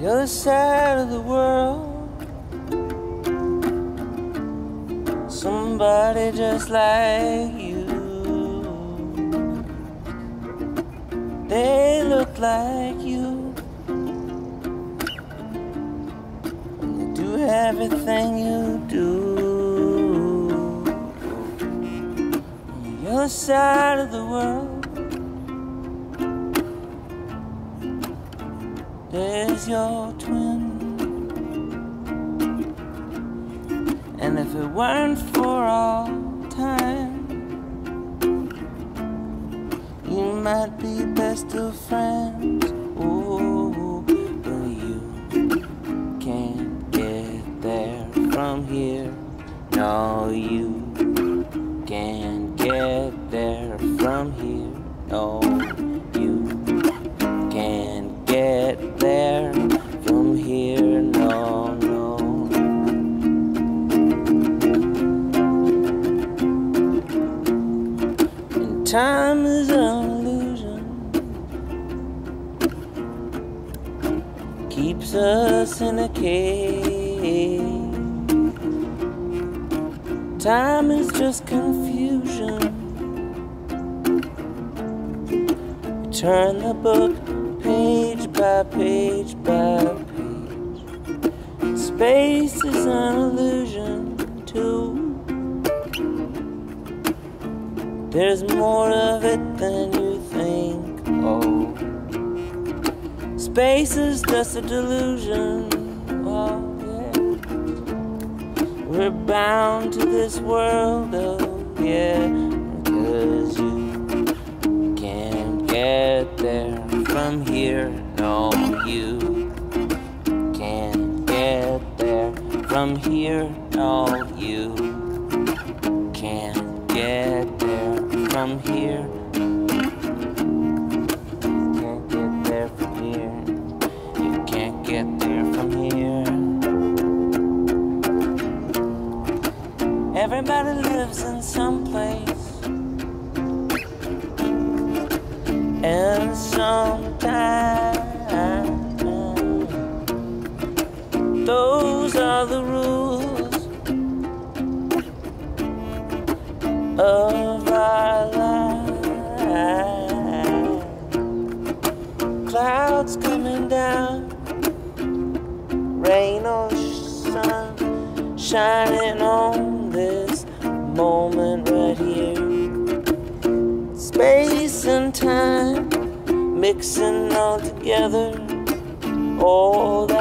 the other side of the world, somebody just like you. They look like you, and they do everything you do. On the other side of the world, there's your twin. And if it weren't for all time, you might be best of friends. Oh, but you can't get there from here. No, you can't get there from here. No, you can't get there from here, no, no. And time is an illusion, keeps us in a cage. Time is just confusion. Turn the book page by page by page. Space is an illusion too. There's more of it than you think. Oh, space is just a delusion. Oh, yeah. We're bound to this world, oh yeah, because you can't get there from here. No, you can't get there from here. No, you can't get there from here. You can't get there from here. You can't get there from here. Everybody lives in some place, and sometimes those are the rules of our life. Clouds coming down, rain or sun, shining on this moment right here. Space and time mixing all together, all that.